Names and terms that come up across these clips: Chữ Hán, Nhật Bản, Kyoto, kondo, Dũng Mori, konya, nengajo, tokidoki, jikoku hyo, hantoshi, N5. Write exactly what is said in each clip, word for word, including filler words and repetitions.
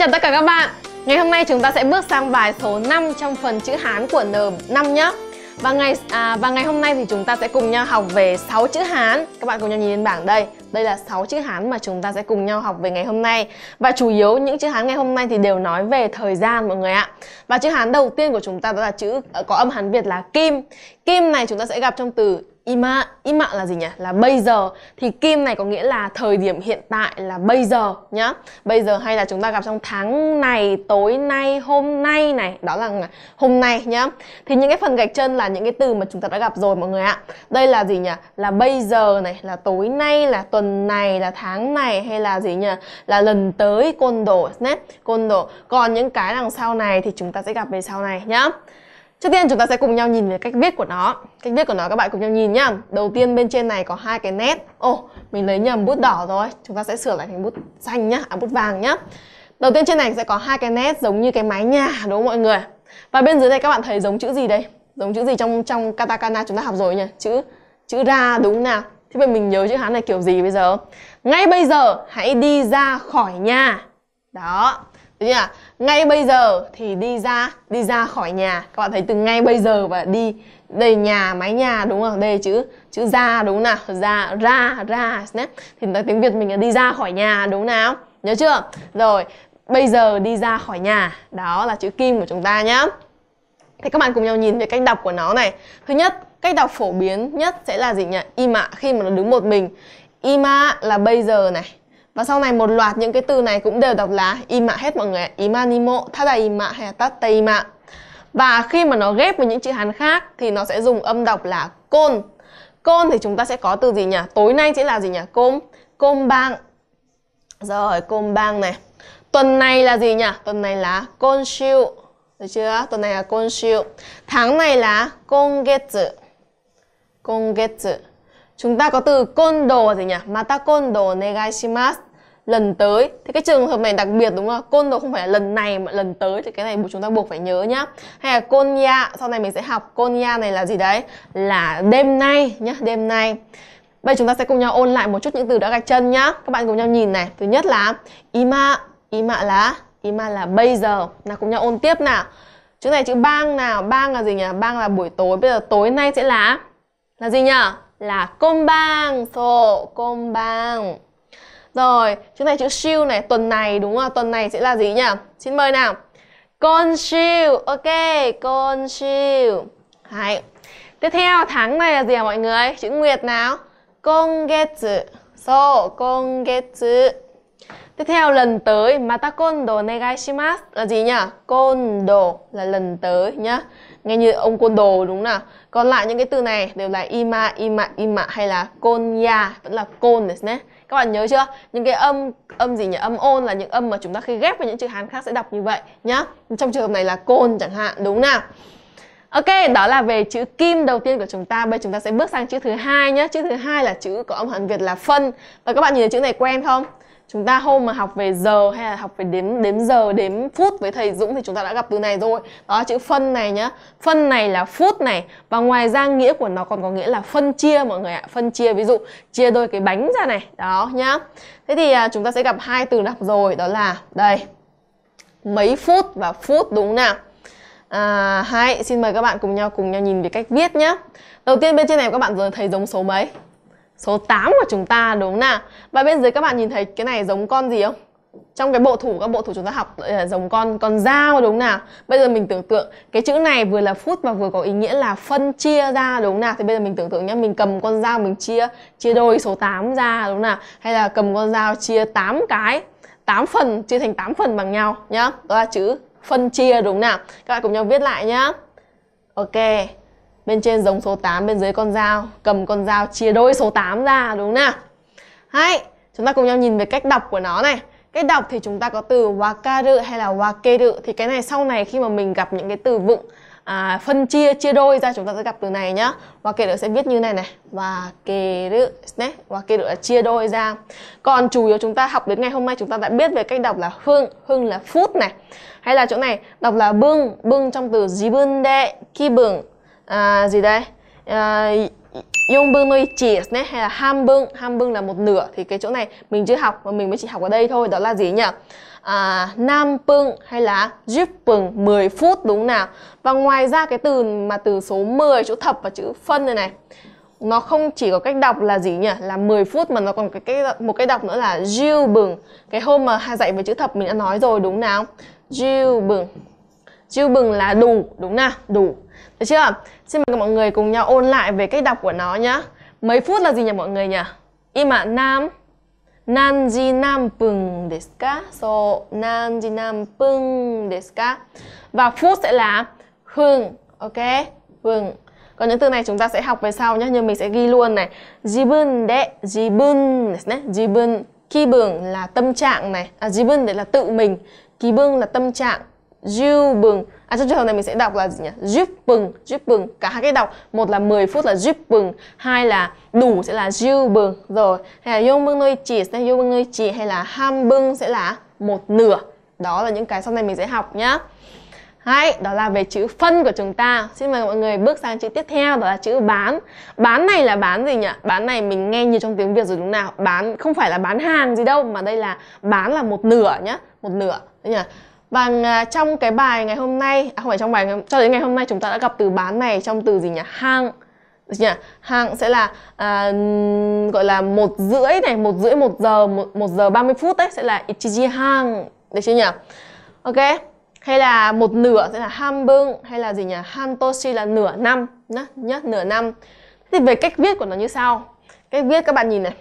chào tất cả các bạn. Ngày hôm nay chúng ta sẽ bước sang bài số năm trong phần chữ Hán của N năm nhé. Và ngày à, và ngày hôm nay thì chúng ta sẽ cùng nhau học về sáu chữ Hán. Các bạn cùng nhau nhìn lên bảng đây. Đây là sáu chữ Hán mà chúng ta sẽ cùng nhau học về ngày hôm nay. Và chủ yếu những chữ Hán ngày hôm nay thì đều nói về thời gian mọi người ạ. Và chữ Hán đầu tiên của chúng ta đó là chữ có âm Hán Việt là kim. Kim này chúng ta sẽ gặp trong từ ima. Ima là gì nhỉ? Là bây giờ. Thì kim này có nghĩa là thời điểm hiện tại, là bây giờ nhá. Bây giờ, hay là chúng ta gặp trong tháng này, tối nay, hôm nay này. Đó là hôm nay nhá. Thì những cái phần gạch chân là những cái từ mà chúng ta đã gặp rồi mọi người ạ. Đây là gì nhỉ? Là bây giờ này, là tối nay, là tuần này, là tháng này, hay là gì nhỉ? Là lần tới, côn đổ, côn đổ. Còn những cái đằng sau này thì chúng ta sẽ gặp về sau này nhá. Trước tiên chúng ta sẽ cùng nhau nhìn về cách viết của nó. Cách viết của nó các bạn cùng nhau nhìn nhá. Đầu tiên bên trên này có hai cái nét. Ồ, oh, mình lấy nhầm bút đỏ rồi. Chúng ta sẽ sửa lại thành bút xanh nhá, à, bút vàng nhá. Đầu tiên trên này sẽ có hai cái nét giống như cái mái nhà, đúng không mọi người? Và bên dưới này các bạn thấy giống chữ gì đây? Giống chữ gì trong trong katakana chúng ta học rồi nhỉ? Chữ chữ ra đúng nào? Thế vậy mình nhớ chữ Hán này kiểu gì bây giờ? Ngay bây giờ hãy đi ra khỏi nhà. Đó. À? Ngay bây giờ thì đi ra đi ra khỏi nhà. Các bạn thấy từ ngay bây giờ và đi đây nhà, mái nhà đúng không? Đây chữ chữ ra đúng nào? Ra ra ra thì nói tiếng Việt mình là đi ra khỏi nhà đúng nào? Nhớ chưa? Rồi, bây giờ đi ra khỏi nhà. Đó là chữ kim của chúng ta nhá. Thì các bạn cùng nhau nhìn về cách đọc của nó này. Thứ nhất, cách đọc phổ biến nhất sẽ là gì nhỉ? Ima, khi mà nó đứng một mình. Ima là bây giờ này. Và sau này một loạt những cái từ này cũng đều đọc là ima hết mọi người. Ima nimo, tada ima hay là tatta ima. Và khi mà nó ghép với những chữ Hán khác thì nó sẽ dùng âm đọc là côn. Côn thì chúng ta sẽ có từ gì nhỉ? Tối nay sẽ là gì nhỉ? Côm, côm bang. Rồi, côm bang này. Tuần này là gì nhỉ? Tuần này là côn siu. Được chưa? Tuần này là côn siu. Tháng này là côn getsu. Côn getsu. Chúng ta có từ côn đồ gì nhỉ? Mata côn đồ negashimasu. Lần tới. Thì cái trường hợp này đặc biệt đúng không? Côn đồ không phải là lần này mà lần tới. Thì cái này chúng ta buộc phải nhớ nhá. Hay là konya. Sau này mình sẽ học konya này là gì đấy? Là đêm nay nhá. Đêm nay. Bây giờ chúng ta sẽ cùng nhau ôn lại một chút những từ đã gạch chân nhá. Các bạn cùng nhau nhìn này. Thứ nhất là ima. Ima là Ima là bây giờ. Nào cùng nhau ôn tiếp nào. Chữ này chữ bang nào. Bang là gì nhỉ? Bang là buổi tối. Bây giờ tối nay sẽ là Là gì nhỉ? Là côn bang, so, côn bang. Rồi, chữ này chữ siêu này, tuần này đúng không? Tuần này sẽ là gì nhỉ? Xin mời nào. Con siêu, ok, con siêu. Đấy. Tiếp theo tháng này là gì hả mọi người? Chữ nguyệt nào? Con getsu, so, con getsu. Tiếp theo lần tới, mata kondo negashimasu là gì nhỉ? Kondo là lần tới nhá. Nghe như ông côn đồ đúng nào. Còn lại những cái từ này đều là ima, ima, ima hay là konya, vẫn là côn đấy nhé. Các bạn nhớ chưa? Những cái âm âm gì nhỉ? Âm ôn là những âm mà chúng ta khi ghép với những chữ Hán khác sẽ đọc như vậy nhá. Trong trường hợp này là côn chẳng hạn đúng nào. Ok, đó là về chữ kim đầu tiên của chúng ta. Bây giờ chúng ta sẽ bước sang chữ thứ hai nhé. Chữ thứ hai là chữ có âm Hán Việt là phân. Và các bạn nhìn thấy chữ này quen không? Chúng ta hôm mà học về giờ hay là học về đếm đếm giờ, đếm phút với thầy Dũng thì chúng ta đã gặp từ này rồi. Đó chữ phân này nhá. Phân này là phút này. Và ngoài ra nghĩa của nó còn có nghĩa là phân chia mọi người ạ. Phân chia, ví dụ chia đôi cái bánh ra này. Đó nhá. Thế thì à, chúng ta sẽ gặp hai từ đọc rồi. Đó là đây, mấy phút và phút đúng nào. À, hay, xin mời các bạn cùng nhau cùng nhau nhìn về cách viết nhá. Đầu tiên bên trên này các bạn giờ thấy giống số mấy? Số tám của chúng ta đúng nào. Và bên dưới các bạn nhìn thấy cái này giống con gì không? Trong cái bộ thủ, các bộ thủ chúng ta học là giống con con dao đúng nào. Bây giờ mình tưởng tượng cái chữ này vừa là phút mà vừa có ý nghĩa là phân chia ra đúng nào. Thì bây giờ mình tưởng tượng nhé, mình cầm con dao mình chia chia đôi số tám ra đúng nào. Hay là cầm con dao chia tám cái, tám phần, chia thành tám phần bằng nhau nhá. Đó là chữ phân chia đúng nào. Các bạn cùng nhau viết lại nhá. Ok. Bên trên giống số tám, bên dưới con dao. Cầm con dao chia đôi số tám ra đúng nào. Hay, chúng ta cùng nhau nhìn về cách đọc của nó này. Cách đọc thì chúng ta có từ wakaru hay là wakeru. Thì cái này sau này khi mà mình gặp những cái từ vựng à, phân chia, chia đôi ra, chúng ta sẽ gặp từ này nhá. Wakeru sẽ viết như này này. Wakeru, wakeru là chia đôi ra. Còn chủ yếu chúng ta học đến ngày hôm nay chúng ta đã biết về cách đọc là hưng. Hưng là phút này. Hay là chỗ này đọc là bưng. Bưng trong từ jibun de kibun. À, gì đây? À, yonbun nè, hay là hambun, hambun là một nửa, thì cái chỗ này mình chưa học và mình mới chỉ học ở đây thôi, đó là gì nhỉ? À, nampung hay là jipung, mười phút đúng nào? Và ngoài ra cái từ mà từ số mười, chữ thập và chữ phân này này, nó không chỉ có cách đọc là gì nhỉ? Là mười phút, mà nó còn cái, cái một cái đọc nữa là jilbung. Cái hôm mà dạy về chữ thập mình đã nói rồi đúng nào? Jilbung. Jilbung là đủ, đúng nào? Đủ. Được chưa? Xin mời mọi người cùng nhau ôn lại về cách đọc của nó nhá. Mấy phút là gì nhỉ mọi người nhỉ? Ima nam nanji nampung desu ka? So nanji nampung desu ka? Và phút sẽ là hưng, ok? Hưng. Còn những từ này chúng ta sẽ học về sau nhé, nhưng mình sẽ ghi luôn này. Jibun de, jibun, jibun, kibun là tâm trạng này, à, jibun đấy là tự mình, kibun là tâm trạng, jibun. À, trong trường hợp này mình sẽ đọc là gì nhỉ? Jibun, jibun, cả hai cái đọc, một là mười phút là jibun, hai là đủ sẽ là jibun, rồi hay là yonbun noi chi, yonbun noi chi hay là hambun sẽ là một nửa. Đó là những cái sau này mình sẽ học nhá. Đấy, đó là về chữ phân của chúng ta. Xin mời mọi người bước sang chữ tiếp theo, đó là chữ bán. Bán này là bán gì nhỉ? Bán này mình nghe nhiều trong tiếng Việt rồi đúng nào? Bán không phải là bán hàng gì đâu, mà đây là bán là một nửa nhá, một nửa nhỉ? Và trong cái bài ngày hôm nay, à, không phải trong bài cho đến ngày hôm nay chúng ta đã gặp từ bán này trong từ gì nhỉ? Hang nhỉ? Hang sẽ là à, gọi là một rưỡi này, một rưỡi một giờ, một, một giờ ba mươi phút đấy sẽ là ichiji hang, được chưa nhỉ? Ok. Hay là một nửa sẽ là hambung, hay là gì nhỉ? Hantoshi là nửa năm nhá, nhá, nửa năm. Thì về cách viết của nó như sau. Cách viết các bạn nhìn này.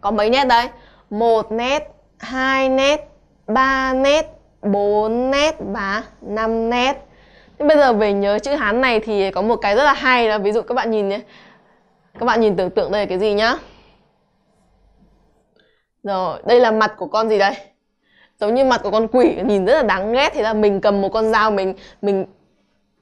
Có mấy nét đấy? Một nét, hai nét, ba nét, bốn nét và năm nét. Thế bây giờ về nhớ chữ Hán này thì có một cái rất là hay là ví dụ các bạn nhìn nhé. Các bạn nhìn tưởng tượng đây là cái gì nhá. Rồi, đây là mặt của con gì đây? Giống như mặt của con quỷ, nhìn rất là đáng ghét. Thế là mình cầm một con dao, mình mình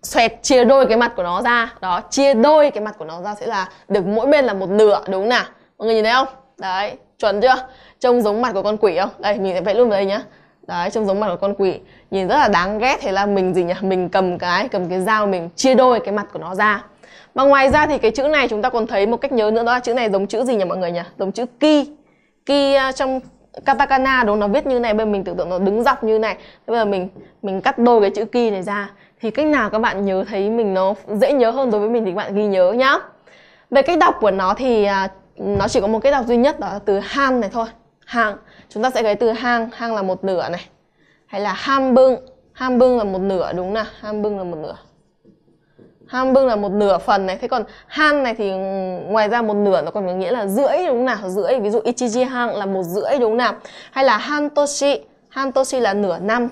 xoẹt chia đôi cái mặt của nó ra. Đó, chia đôi cái mặt của nó ra sẽ là được mỗi bên là một nửa, đúng không nào? Mọi người nhìn thấy không? Đấy, chuẩn chưa? Trông giống mặt của con quỷ không? Đây, mình sẽ vẽ luôn vào đây nhá. Đấy, trông giống mặt của con quỷ, nhìn rất là đáng ghét. Thế là mình gì nhỉ? Mình cầm cái cầm cái dao, mình chia đôi cái mặt của nó ra. Mà ngoài ra thì cái chữ này chúng ta còn thấy một cách nhớ nữa, đó là chữ này giống chữ gì nhỉ mọi người nhỉ? Giống chữ ki. Ki trong katakana đúng, nó viết như này, bên mình tưởng tượng nó đứng dọc như này. Thế bây giờ mình mình cắt đôi cái chữ ki này ra, thì cách nào các bạn nhớ thấy mình nó dễ nhớ hơn đối với mình thì các bạn ghi nhớ nhá. Về cách đọc của nó thì nó chỉ có một cách đọc duy nhất, đó là từ han này thôi. Hang, chúng ta sẽ thấy từ hang, hang là một nửa này, hay là hambung, hambung là một nửa đúng nào? Hambung là một nửa, hambung là một nửa phần này. Thế còn han này thì ngoài ra một nửa nó còn có nghĩa là rưỡi đúng nào? Rưỡi, ví dụ ichiji hang là một rưỡi đúng nào? Hay là hantoshi, hantoshi là nửa năm,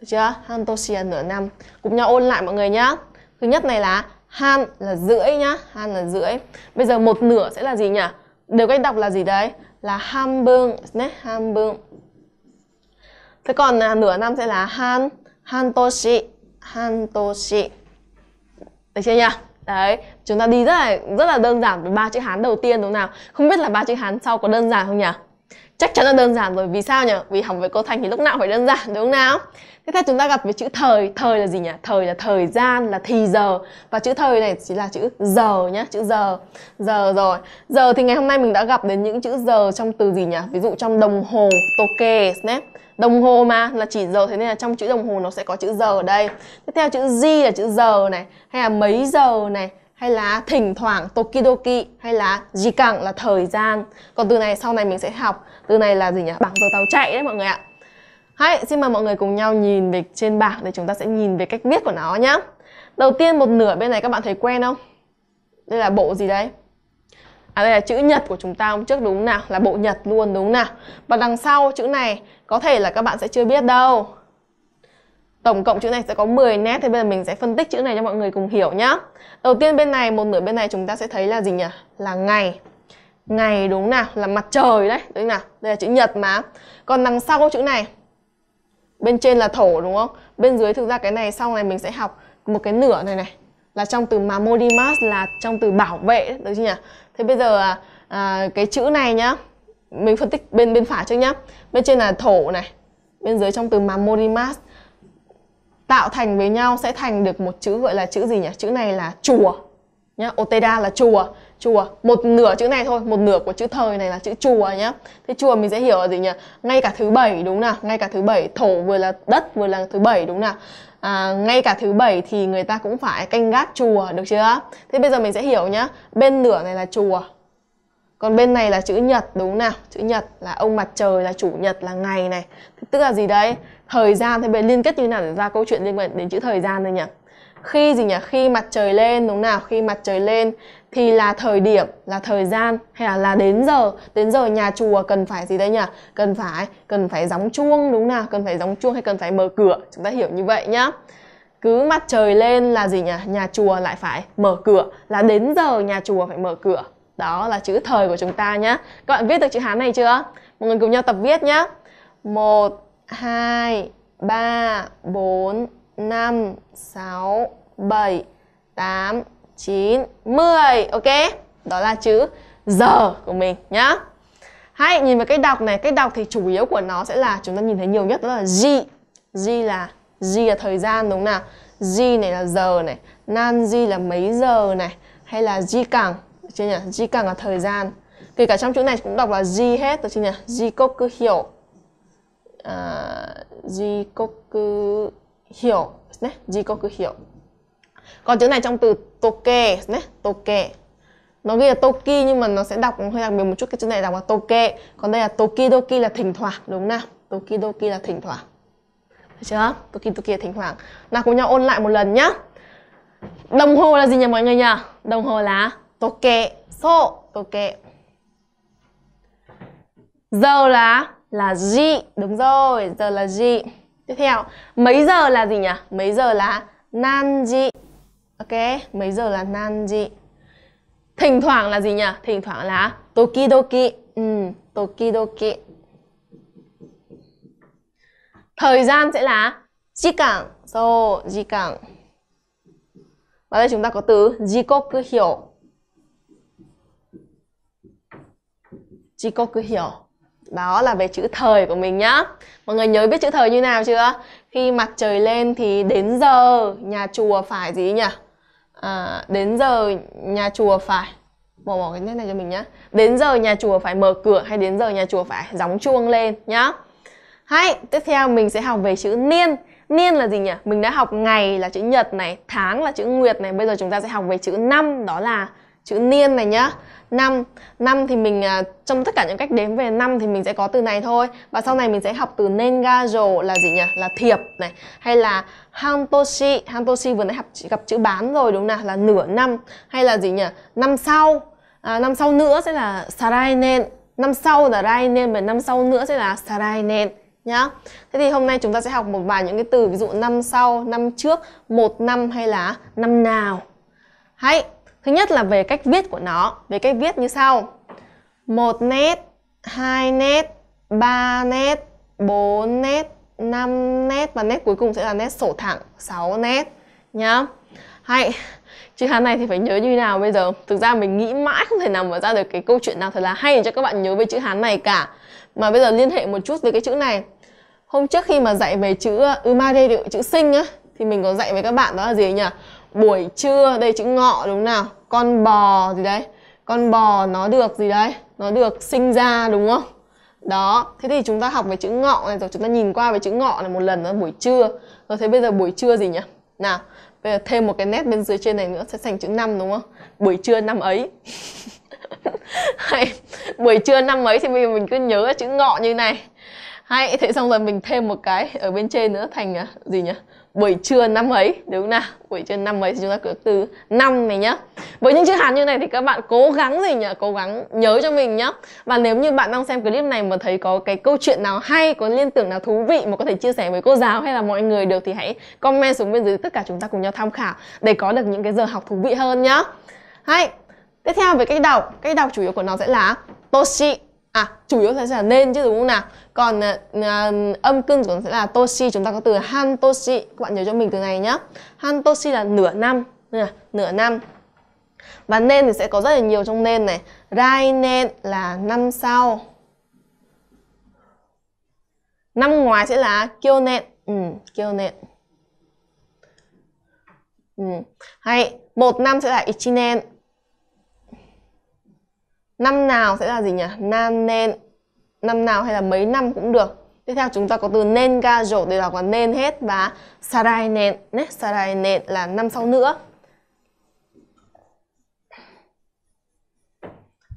được chưa? Hantoshi là nửa năm. Cùng nhau ôn lại mọi người nhá. Thứ nhất này là han là rưỡi nhá, han là rưỡi. Bây giờ một nửa sẽ là gì nhỉ? Đều cách đọc là gì đấy? Là hambung, nhé, hambung. Thế còn à, nửa năm sẽ là han, hantoshi, hantoshi. Được chưa nhỉ? Đấy, chúng ta đi rất là rất là đơn giản với ba chữ Hán đầu tiên đúng nào? Không biết là ba chữ Hán sau có đơn giản không nhỉ? Chắc chắn là đơn giản rồi, vì sao nhỉ? Vì học với cô Thành thì lúc nào phải đơn giản đúng không nào? Thế thì chúng ta gặp với chữ thời, thời là gì nhỉ? Thời là thời gian, là thì giờ, và chữ thời này chỉ là chữ giờ nhá, chữ giờ. Giờ rồi. Giờ thì ngày hôm nay mình đã gặp đến những chữ giờ trong từ gì nhỉ? Ví dụ trong đồng hồ, toke, đồng hồ mà là chỉ giờ, thế nên là trong chữ đồng hồ nó sẽ có chữ giờ ở đây. Tiếp theo chữ ji là chữ giờ này, hay là mấy giờ này, hay là thỉnh thoảng, tokidoki, hay là jikan là thời gian. Còn từ này sau này mình sẽ học. Từ này là gì nhỉ? Bảng giờ tàu chạy đấy mọi người ạ. Hãy xin mời mọi người cùng nhau nhìn về trên bảng để chúng ta sẽ nhìn về cách viết của nó nhá. Đầu tiên một nửa bên này các bạn thấy quen không? Đây là bộ gì đấy? À, đây là chữ nhật của chúng ta hôm trước đúng nào? Là bộ nhật luôn đúng nào? Và đằng sau chữ này có thể là các bạn sẽ chưa biết đâu. Tổng cộng chữ này sẽ có mười nét, thì bây giờ mình sẽ phân tích chữ này cho mọi người cùng hiểu nhá. Đầu tiên bên này, một nửa bên này chúng ta sẽ thấy là gì nhỉ? Là ngày. Ngày đúng nào? Là mặt trời đấy, đúng nào? Đây là chữ nhật mà. Còn đằng sau chữ này, bên trên là thổ đúng không? Bên dưới thực ra cái này sau này mình sẽ học một cái nửa này này, là trong từ mamorimas, là trong từ bảo vệ đấy, đúng chưa nhỉ? Thế bây giờ à, cái chữ này nhá, mình phân tích bên bên phải trước nhá. Bên trên là thổ này, bên dưới trong từ mamorimas, tạo thành với nhau sẽ thành được một chữ gọi là chữ gì nhỉ? Chữ này là chùa nhá, oteda là chùa. chùa. Một nửa chữ này thôi, một nửa của chữ thời này là chữ chùa nhá. Thế chùa mình sẽ hiểu là gì nhỉ? Ngay cả thứ bảy đúng nào? Ngay cả thứ bảy, thổ vừa là đất vừa là thứ bảy đúng nào? À, ngay cả thứ bảy thì người ta cũng phải canh gác chùa, được chưa? Thế bây giờ mình sẽ hiểu nhá. Bên nửa này là chùa, còn bên này là chữ nhật đúng nào? Chữ nhật là ông mặt trời, là chủ nhật, là ngày này. Thế tức là gì đấy? Thời gian. Thế vậy liên kết như nào để ra câu chuyện liên quan đến chữ thời gian này nhỉ? Khi gì nhỉ? Khi mặt trời lên đúng nào? Khi mặt trời lên thì là thời điểm, là thời gian, hay là là đến giờ. Đến giờ nhà chùa cần phải gì đấy nhỉ? Cần phải cần phải gióng chuông đúng nào? Cần phải gióng chuông hay cần phải mở cửa. Chúng ta hiểu như vậy nhá. Cứ mặt trời lên là gì nhỉ? Nhà chùa lại phải mở cửa, là đến giờ nhà chùa phải mở cửa. Đó là chữ thời của chúng ta nhá. Các bạn viết được chữ Hán này chưa? Mọi người cùng nhau tập viết nhá. một, hai, ba, bốn, năm, sáu, bảy, tám, chín, mười. Ok, đó là chữ giờ của mình nhá. Hãy nhìn vào cách đọc này. Cách đọc thì chủ yếu của nó sẽ là chúng ta nhìn thấy nhiều nhất, đó là G. G là G là thời gian đúng nào? G này là giờ này, nan G là mấy giờ này, hay là G cẳng, được chưa nhỉ? G cẳng là thời gian. Kể cả trong chữ này cũng đọc là G hết, được chưa nhỉ? G cốc cứ hiểu, G cốc cứ hiểu nè, G cốc cứ hiểu. Còn chữ này trong từ toke nè, toke. Nó ghi là toki nhưng mà nó sẽ đọc hơi đặc biệt một chút, cái chữ này đọc là toke. Còn đây là tokidoki là thỉnh thoảng đúng nào? Tokidoki là thỉnh thoảng. Được chưa? Tokidoki là thỉnh thoảng. Nào cùng nhau ôn lại một lần nhá. Đồng hồ là gì nhỉ mọi người nhỉ? Đồng hồ là toke, so, toke. Giờ là là gì? Đúng rồi, giờ là gì? Tiếp theo, mấy giờ là gì nhỉ? Mấy giờ là nanji. Ok, mấy giờ là nanji. Thỉnh thoảng là gì nhỉ? Thỉnh thoảng là tokidoki. Ừ, tokidoki. Thời gian sẽ là jikan. So, jikan. Và đây chúng ta có từ jikoku hyo. Jikoku hyo. Đó là về chữ thời của mình nhá. Mọi người nhớ biết chữ thời như nào chưa? Khi mặt trời lên thì đến giờ nhà chùa phải gì nhỉ? À, đến giờ nhà chùa phải bỏ bỏ cái nét này cho mình nhá. Đến giờ nhà chùa phải mở cửa, hay đến giờ nhà chùa phải gióng chuông lên nhá. Hay, tiếp theo mình sẽ học về chữ niên. Niên là gì nhỉ? Mình đã học ngày là chữ nhật này, tháng là chữ nguyệt này. Bây giờ chúng ta sẽ học về chữ năm, đó là chữ niên này nhá. Năm. Năm thì mình trong tất cả những cách đếm về năm thì mình sẽ có từ này thôi. Và sau này mình sẽ học từ nengajo là gì nhỉ? Là thiệp này, hay là hantoshi. Hantoshi vừa nãy học gặp chữ bán rồi đúng nào? Là nửa năm, hay là gì nhỉ? Năm sau. À, năm sau nữa sẽ là sarainen. Năm sau là rainen, và năm sau nữa sẽ là sarainen nhá. Thế thì hôm nay chúng ta sẽ học một vài những cái từ, ví dụ năm sau, năm trước, một năm hay là năm nào. Hãy thứ nhất là về cách viết của nó. Về cách viết như sau: một nét, hai nét, ba nét, bốn nét, năm nét, và nét cuối cùng sẽ là nét sổ thẳng, sáu nét nhá. Hay, chữ Hán này thì phải nhớ như nào bây giờ? Thực ra mình nghĩ mãi không thể nào mà ra được cái câu chuyện nào thật là hay để cho các bạn nhớ về chữ Hán này cả. Mà bây giờ liên hệ một chút với cái chữ này. Hôm trước khi mà dạy về chữ umare, chữ sinh á, thì mình có dạy với các bạn đó là gì nhỉ? Buổi trưa, đây chữ ngọ đúng nào? Con bò gì đấy? Con bò nó được gì đấy? Nó được sinh ra đúng không? Đó, thế thì chúng ta học về chữ ngọ này rồi. Chúng ta nhìn qua về chữ ngọ này một lần, đó là buổi trưa. Rồi thế bây giờ buổi trưa gì nhỉ? Nào, bây giờ thêm một cái nét bên dưới trên này nữa sẽ thành chữ năm đúng không? Buổi trưa năm ấy. Hay, buổi trưa năm ấy thì mình, mình cứ nhớ chữ ngọ như này. Hay, thế xong rồi mình thêm một cái ở bên trên nữa thành gì nhỉ? Buổi trưa năm ấy, đúng không nào? Buổi trưa năm ấy thì chúng ta có từ năm này nhá. Với những chữ Hán như này thì các bạn cố gắng gì nhỉ? Cố gắng nhớ cho mình nhá. Và nếu như bạn đang xem clip này mà thấy có cái câu chuyện nào hay, có liên tưởng nào thú vị mà có thể chia sẻ với cô giáo hay là mọi người được thì hãy comment xuống bên dưới, tất cả chúng ta cùng nhau tham khảo để có được những cái giờ học thú vị hơn nhá. Hay, tiếp theo về cách đọc. Cách đọc chủ yếu của nó sẽ là toshi. À, chủ yếu sẽ là nên chứ đúng không nào? Còn uh, âm cưng của nó sẽ là toshi. Chúng ta có từ hantoshi. Các bạn nhớ cho mình từ này nhá. Hantoshi là nửa năm, nửa năm. Và nên thì sẽ có rất là nhiều trong nên này. Rainen là năm sau. Năm ngoài sẽ là kyonen. Ừ, kyonen. Ừ. Hay, một năm sẽ là ichinen. Năm nào sẽ là gì nhỉ? Nan nên. Năm nào hay là mấy năm cũng được. Tiếp theo chúng ta có từ nên ga rổ đều là có nên hết, và sarai nện, né sarai nện là năm sau nữa.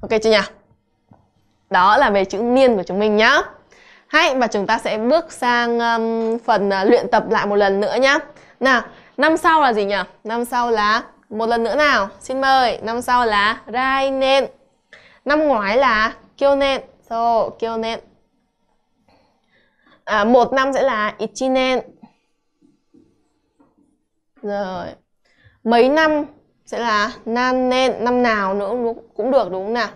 Ok chưa nhỉ? Đó là về chữ niên của chúng mình nhá. Hay, và chúng ta sẽ bước sang um, phần uh, luyện tập lại một lần nữa nhá. Nào, năm sau là gì nhỉ? Năm sau là một lần nữa nào. Xin mời, năm sau là rai nện. Năm ngoái là kyo nện. So, kyo nện. À, một năm sẽ là ichi nen. Rồi. Mấy năm sẽ là nan nen. Năm nào nữa cũng được đúng không nào?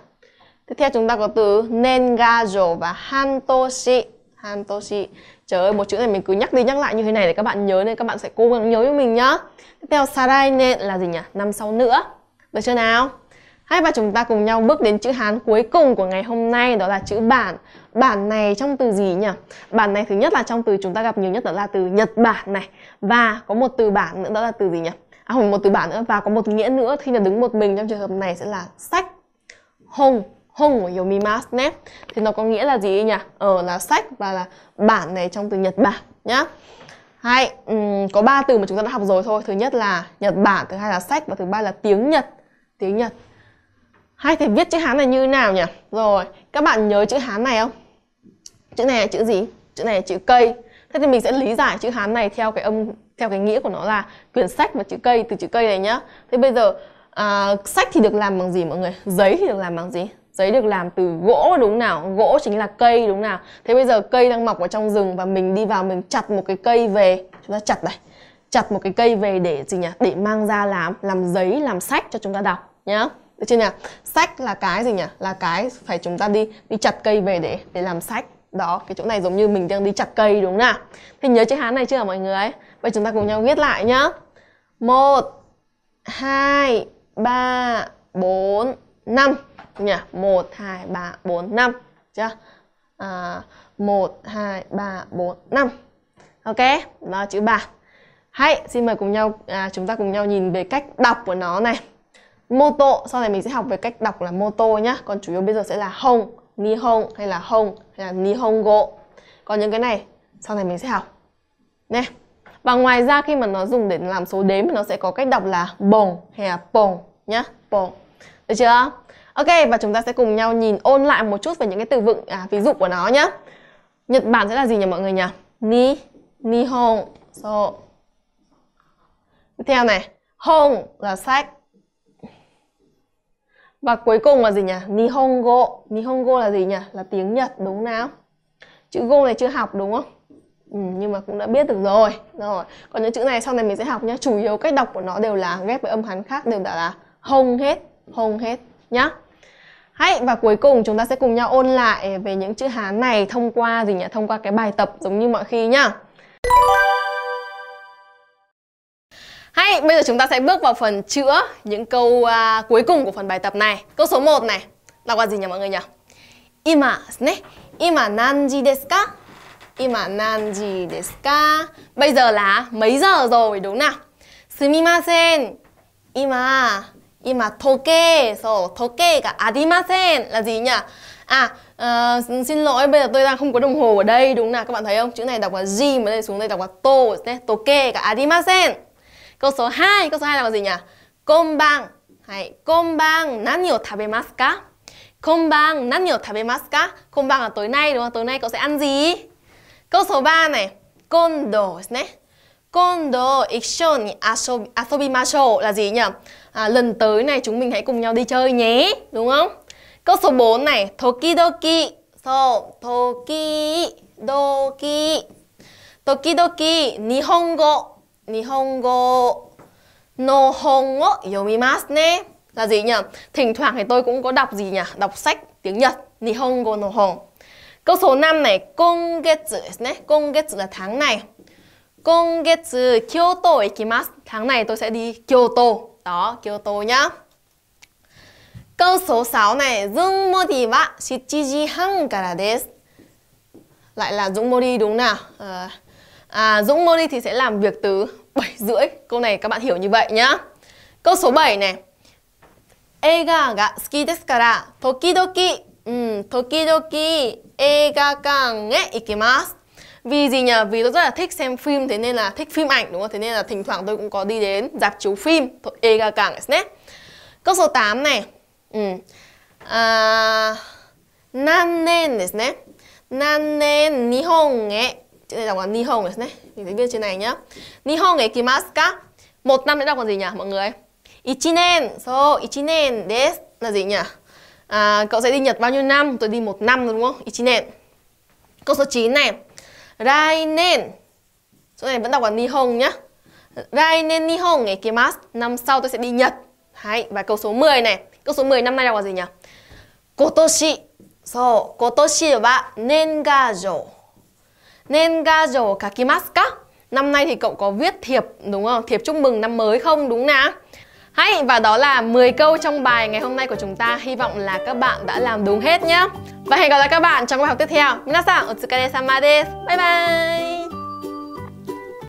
Tiếp theo chúng ta có từ nen ga rổ và hantoshi. Hantoshi. Trời ơi, một chữ này mình cứ nhắc đi nhắc lại như thế này để các bạn nhớ, nên các bạn sẽ cố gắng nhớ cho mình nhá. Tiếp theo sarai nen là gì nhỉ? Năm sau nữa. Được chưa nào? Hay, và chúng ta cùng nhau bước đến chữ Hán cuối cùng của ngày hôm nay, đó là chữ bản. Bản này trong từ gì nhỉ? Bản này thứ nhất là trong từ chúng ta gặp nhiều nhất, đó là từ Nhật Bản này. Và có một từ bản nữa, đó là từ gì nhỉ? À không, một từ bản nữa và có một nghĩa nữa khi là đứng một mình trong trường hợp này sẽ là sách. Hông, hông của yomimasu ne. Thì nó có nghĩa là gì nhỉ? Ờ là sách và là bản này trong từ Nhật Bản nhá. Hay, um, có ba từ mà chúng ta đã học rồi thôi. Thứ nhất là Nhật Bản, thứ hai là sách và thứ ba là tiếng Nhật. Tiếng Nhật. Hay, thì viết chữ Hán này như nào nhỉ? Rồi, các bạn nhớ chữ Hán này không? Chữ này là chữ gì? Chữ này là chữ cây. Thế thì mình sẽ lý giải chữ Hán này theo cái âm, theo cái nghĩa của nó là quyển sách và chữ cây, từ chữ cây này nhá. Thế bây giờ à, sách thì được làm bằng gì mọi người? Giấy thì được làm bằng gì? Giấy được làm từ gỗ đúng nào? Gỗ chính là cây đúng nào? Thế bây giờ cây đang mọc ở trong rừng và mình đi vào mình chặt một cái cây về, chúng ta chặt này, chặt một cái cây về để gì nhỉ? Để mang ra làm làm giấy, làm sách cho chúng ta đọc nhá. Được chưa nhỉ? Sách là cái gì nhỉ? Là cái phải chúng ta đi đi chặt cây về để để làm sách. Đó, cái chỗ này giống như mình đang đi chặt cây đúng không nào? Thì nhớ chữ Hán này chưa mọi người? Vậy chúng ta cùng nhau viết lại nhá. một hai ba bốn năm nhỉ? một hai ba bốn năm. Chưa? À, một hai ba bốn năm. Ok, đó chữ bản. Hãy xin mời cùng nhau à, chúng ta cùng nhau nhìn về cách đọc của nó này. Moto, sau này mình sẽ học về cách đọc là moto nhá. Còn chủ yếu bây giờ sẽ là hông, ni hông hay là hông hay là ni hông gỗ. Còn những cái này sau này mình sẽ học nè. Và ngoài ra khi mà nó dùng để làm số đếm thì nó sẽ có cách đọc là bồng hay là pong nhá, pong. Được chưa? Ok, và chúng ta sẽ cùng nhau nhìn ôn lại một chút về những cái từ vựng à, ví dụ của nó nhá. Nhật Bản sẽ là gì nhỉ mọi người nhỉ? Ni, ni hông, so. Tiếp theo này, hông là sách. Và cuối cùng là gì nhỉ? Nihongo. Nihongo là gì nhỉ? Là tiếng Nhật đúng nào? Chữ go này chưa học đúng không? Ừ, nhưng mà cũng đã biết được rồi. Rồi. Còn những chữ này sau này mình sẽ học nhá. Chủ yếu cách đọc của nó đều là ghép với âm Hán khác, đều đã là hông hết, hông hết nhá. Hay, và cuối cùng chúng ta sẽ cùng nhau ôn lại về những chữ Hán này thông qua gì nhỉ? Thông qua cái bài tập giống như mọi khi nhá. Hay, bây giờ chúng ta sẽ bước vào phần chữa những câu uh, cuối cùng của phần bài tập này. Câu số một này, đọc là gì nhỉ mọi người nhỉ? Ima ne. Ima nanji desu ka? Ima nanji desu ka? Bây giờ là mấy giờ rồi đúng nào? Sumimasen. Ima, ima toke, so toke ga arimasen là gì nhỉ? À, uh, xin lỗi, bây giờ tôi đang không có đồng hồ ở đây đúng nào? Các bạn thấy không? Chữ này đọc là ji mà đây xuống đây đọc là to, ne, toke ga arimasen. Câu số hai, câu số hai là gì nhỉ? Konban. Hay, konban nani o tabemasu ka? Konban nani o tabemasu ka? Konban là tối nay đúng không? Tối nay cậu sẽ ăn gì? Câu số ba này, kondo desu ne. Kondo ikkyo ni asobimashou là gì nhỉ? À, lần tới này chúng mình hãy cùng nhau đi chơi nhé, đúng không? Câu số bốn này, tokidoki. So, tokidoki. Tokidoki nihongo. Nihongo no hon wo yomimasu ne là gì nhỉ? Thỉnh thoảng thì tôi cũng có đọc gì nhỉ? Đọc sách tiếng Nhật. Nihongo no hon. Câu số năm này, kongetsu desu ne. Kongetsu là tháng này. Kongetsu Kyoto ikimasu. Tháng này tôi sẽ đi Kyoto. Đó, Kyoto nhá. Câu số sáu này, Dũng Mori wa shichi ji han kara desu. Lại là Dũng Mori đúng nào? À, À, Dũng Mori thì sẽ làm việc từ bảy rưỡi. Câu này các bạn hiểu như vậy nhá. Câu số bảy này, 映画が好きですから、時々、um,時々映画館へ行きます。Vì gì nhỉ? Vì tôi rất là thích xem phim, thế nên là thích phim ảnh đúng không? Thế nên là thỉnh thoảng tôi cũng có đi đến rạp chiếu phim. Ega càng đấy. Câu số tám này. Nan nen đấy nhé. Nan nen nihon e. Chữ này đọc là nihon đấy nhé. Mình sẽ viết trên này nhá. Nihon e kimasu ka? Một năm đấy đọc là gì nhỉ mọi người? Ichinen. So ichinen desu là gì nhỉ? À, cậu sẽ đi Nhật bao nhiêu năm? Tôi đi một năm đúng không? Ichinen. Câu số chín này. Lai nen. Chỗ này vẫn đọc là nihon nhá. Lai nen nihon e kimasu. Năm sau tôi sẽ đi Nhật. Đấy, và câu số mười này. Câu số mười năm nay đọc là gì nhỉ? Kotoshi. So, kotoshi wa nengajo. Nengajo kakimasu ka? Năm nay thì cậu có viết thiệp đúng không? Thiệp chúc mừng năm mới không đúng nào? Hay, và đó là mười câu trong bài ngày hôm nay của chúng ta. Hy vọng là các bạn đã làm đúng hết nhé. Và hẹn gặp lại các bạn trong bài học tiếp theo. Minasan, otsukare sama desu. Bye bye.